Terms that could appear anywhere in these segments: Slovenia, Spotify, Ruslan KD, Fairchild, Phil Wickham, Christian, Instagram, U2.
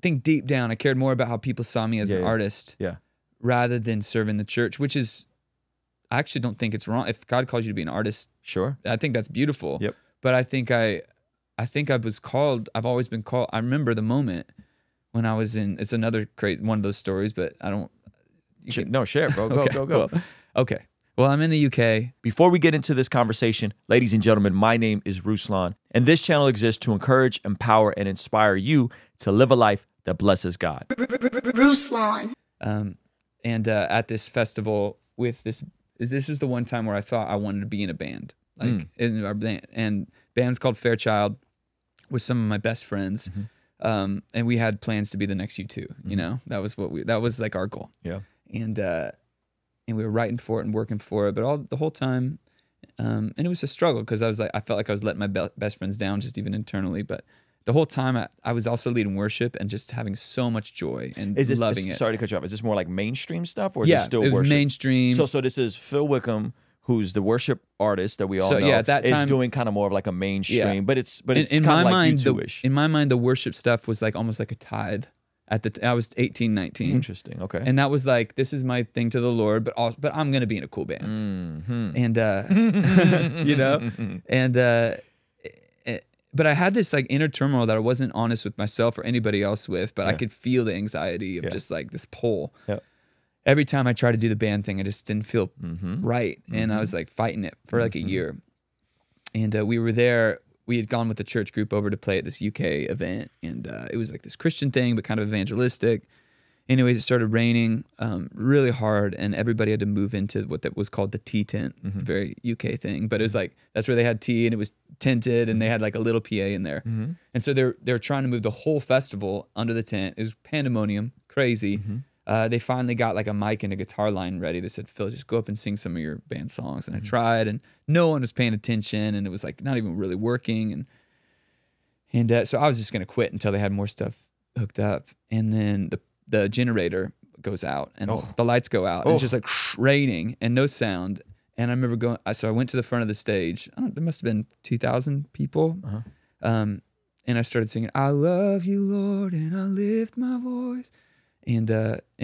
think deep down I cared more about how people saw me as an artist rather than serving the church, which is, I actually don't think it's wrong. If God calls you to be an artist, sure, I think that's beautiful. Yep. But I think I was called, I've always been called. I remember the moment when I was in, it's another great one of those stories, but I don't. No, share, bro. Go, okay, go. Well, okay. Well, I'm in the UK. Before we get into this conversation, ladies and gentlemen, my name is Ruslan, and this channel exists to encourage, empower, and inspire you to live a life that blesses God. Ruslan. At this festival with this, this is the one time where I thought I wanted to be in a band, like in our band, and band's called Fairchild with some of my best friends, and we had plans to be the next U2. You know, that was what we, that was like our goal. Yeah. And we were writing for it and working for it, but all the whole time, and it was a struggle because I was like, I felt like I was letting my best friends down, just even internally. But the whole time, I was also leading worship and just having so much joy and loving it. Sorry to cut you off. Is this more like mainstream stuff, or is it still worship? Mainstream. So this is Phil Wickham, who's the worship artist that we all know, at that time, is doing kind of more of like a mainstream, but it's in my mind, U2-ish. In my mind, the worship stuff was like almost like a tithe. At the I was 18, 19. Interesting. Okay. And that was like, this is my thing to the Lord, but also, but I'm gonna be in a cool band, and you know, and but I had this like inner turmoil that I wasn't honest with myself or anybody else with, but I could feel the anxiety of just like this pull. Yeah. Every time I tried to do the band thing, I just didn't feel right, and I was like fighting it for like a year. And we were there. We had gone with the church group over to play at this UK event, and it was like this Christian thing, but kind of evangelistic. Anyways, it started raining really hard, and everybody had to move into what that was called the tea tent, very UK thing. But it was like, that's where they had tea, and it was tinted, and they had like a little PA in there. And so they're trying to move the whole festival under the tent. It was pandemonium, crazy. They finally got like a mic and a guitar line ready. They said, Phil, just go up and sing some of your band songs. And I tried, and no one was paying attention, and it was like not even really working. So I was just gonna quit until they had more stuff hooked up. And then the generator goes out, and the lights go out. And it's just like raining and no sound. And I remember going, so I went to the front of the stage. I don't, there must have been 2,000 people. And I started singing, I love you, Lord, and I lift my voice. And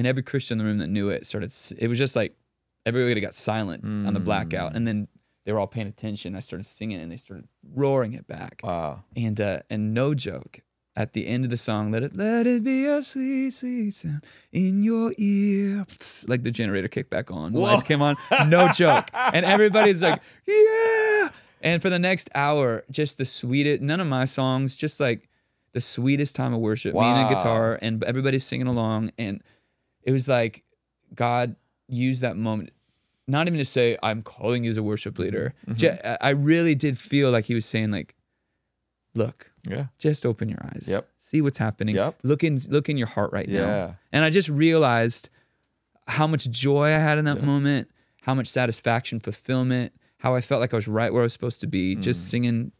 every Christian in the room that knew it started, it was just like, everybody got silent on the blackout. And then they were all paying attention. I started singing, and they started roaring it back. Wow. And no joke, at the end of the song, let it be a sweet, sweet sound in your ear. Like the generator kicked back on. The lights came on, no joke. And everybody's like, yeah. And for the next hour, just the sweetest, none of my songs, just like, the sweetest time of worship, me and a guitar, and everybody's singing along. And it was like, God used that moment, not even to say, I'm calling you as a worship leader. I really did feel like he was saying like, look, just open your eyes, see what's happening, look in your heart right now. And I just realized how much joy I had in that moment, how much satisfaction, fulfillment, how I felt like I was right where I was supposed to be, just singing,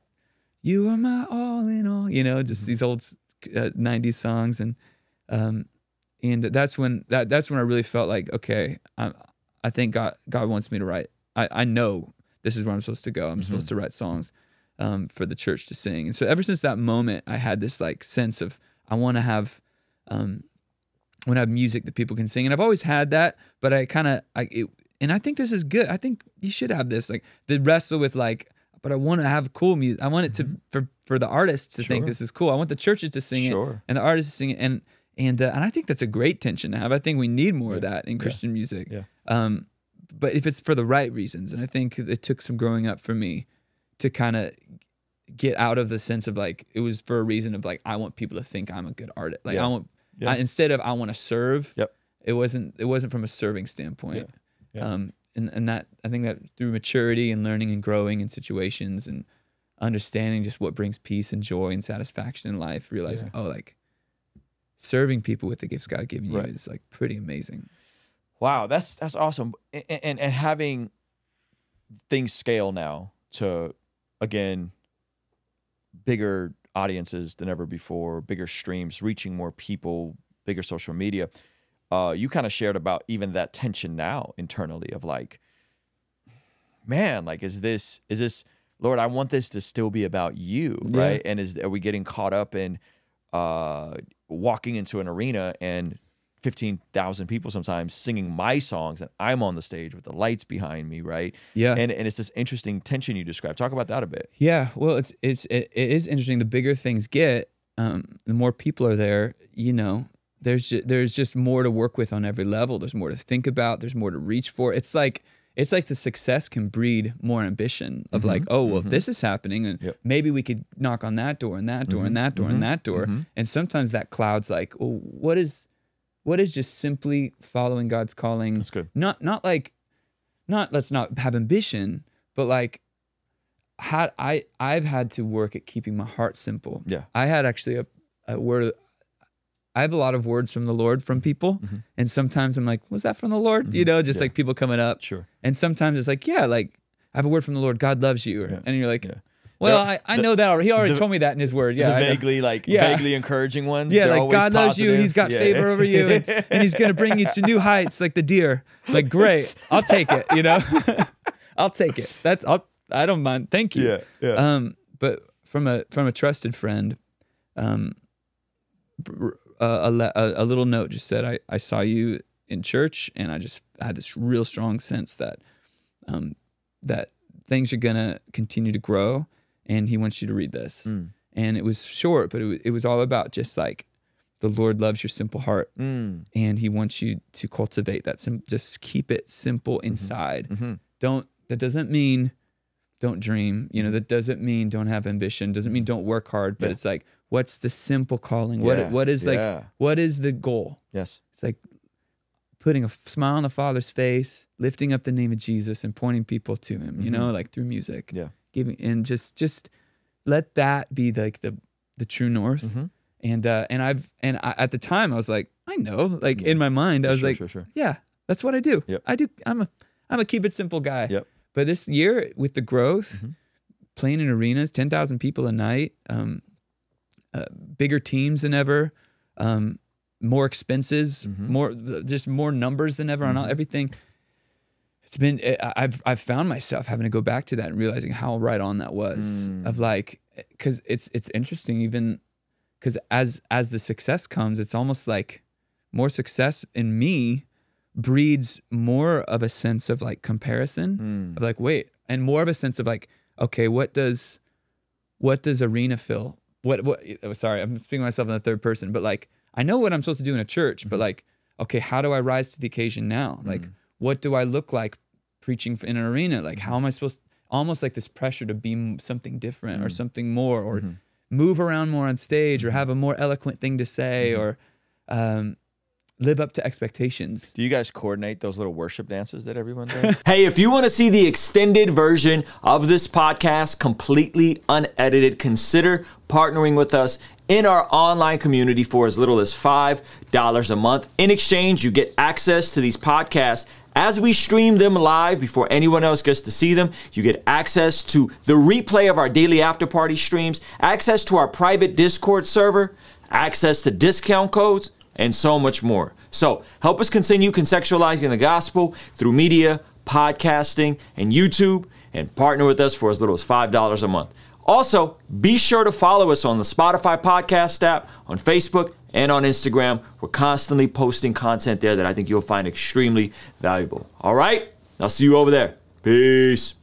you are my all in all, you know, just these old 90s songs. And that's when I really felt like, okay, I think God wants me to write. I know this is where I'm supposed to go. I'm supposed to write songs for the church to sing. And so ever since that moment, I had this like sense of, I want to have music that people can sing. And I've always had that, but and I think this is good. I think you should have this, like the wrestle with like, but I want to have cool music. I want it to for the artists to think this is cool. I want the churches to sing it and the artists to sing it. And I think that's a great tension to have. I think we need more of that in Christian music. But if it's for the right reasons, and I think it took some growing up for me to kind of get out of the sense of like, it was for a reason of like, I want people to think I'm a good artist. Like instead of I want to serve, it wasn't from a serving standpoint. And that, I think that through maturity and learning and growing in situations and understanding just what brings peace and joy and satisfaction in life, realizing, oh, like serving people with the gifts God given you is like pretty amazing. Wow, that's awesome. And having things scale now to, again, bigger audiences than ever before, bigger streams, reaching more people, bigger social media. You kind of shared about even that tension now internally of like, man, like, is this, Lord, I want this to still be about you, right? And are we getting caught up in walking into an arena and 15,000 people sometimes singing my songs, and I'm on the stage with the lights behind me, right? Yeah. And it's this interesting tension you described. Talk about that a bit. Yeah, well, it is interesting. The bigger things get, the more people are there, you know, there's just more to work with on every level. There's more to think about. There's more to reach for. It's like the success can breed more ambition of like, oh, well, if this is happening, and maybe we could knock on that door and that door and that door and that door. And sometimes that cloud's like, well, what is just simply following God's calling? That's good. Not let's not have ambition, but like how I've had to work at keeping my heart simple. Yeah. I had actually a word. I have a lot of words from the Lord from people. And sometimes I'm like, was that from the Lord? You know, just like people coming up. Sure. And sometimes it's like, yeah, like I have a word from the Lord. God loves you. Or, and you're like, well, I know that already. He already told me that in his word. Yeah. The vaguely encouraging ones. Yeah. Like God loves you. He's got favor over you. And he's going to bring you to new heights like the deer. Like, great. I'll take it. You know, I'll take it. I don't mind. Thank you. Yeah, yeah. But from a trusted friend, a little note just said, I saw you in church, and I just had this real strong sense that that things are gonna continue to grow, and he wants you to read this. And it was short, but it was all about just like the Lord loves your simple heart, and he wants you to cultivate that. Just keep it simple inside. That doesn't mean don't dream, you know. That doesn't mean don't have ambition. Doesn't mean don't work hard. But it's like, what's the simple calling? What is the goal? Yes. It's like putting a smile on the Father's face, lifting up the name of Jesus, and pointing people to Him. You know, like through music. Yeah. Giving and just let that be like the true north. And at the time I was like, I know, like in my mind I was yeah, that's what I do. Yep. I'm a keep it simple guy. Yep. But this year with the growth, playing in arenas, 10,000 people a night. Bigger teams than ever, more expenses, just more numbers than ever on everything. It's been, I've found myself having to go back to that and realizing how right on that was. Of like, because it's interesting, even because as the success comes, it's almost like more success in me breeds more of a sense of like comparison, of like wait, and more of a sense of like, okay, what does arena fill? Sorry, I'm speaking to myself in the third person, but like, I know what I'm supposed to do in a church, but like, okay, how do I rise to the occasion now? Like, what do I look like preaching in an arena? Like, how am I supposed to, almost like this pressure to be something different or something more, or move around more on stage or have a more eloquent thing to say or live up to expectations. Do you guys coordinate those little worship dances that everyone does? Hey, if you want to see the extended version of this podcast, completely unedited, consider partnering with us in our online community for as little as $5 a month. In exchange, you get access to these podcasts as we stream them live before anyone else gets to see them. You get access to the replay of our daily after-party streams, access to our private Discord server, access to discount codes, and so much more. So help us continue contextualizing the gospel through media, podcasting, and YouTube, and partner with us for as little as $5 a month. Also, be sure to follow us on the Spotify podcast app, on Facebook, and on Instagram. We're constantly posting content there that I think you'll find extremely valuable. All right, I'll see you over there. Peace.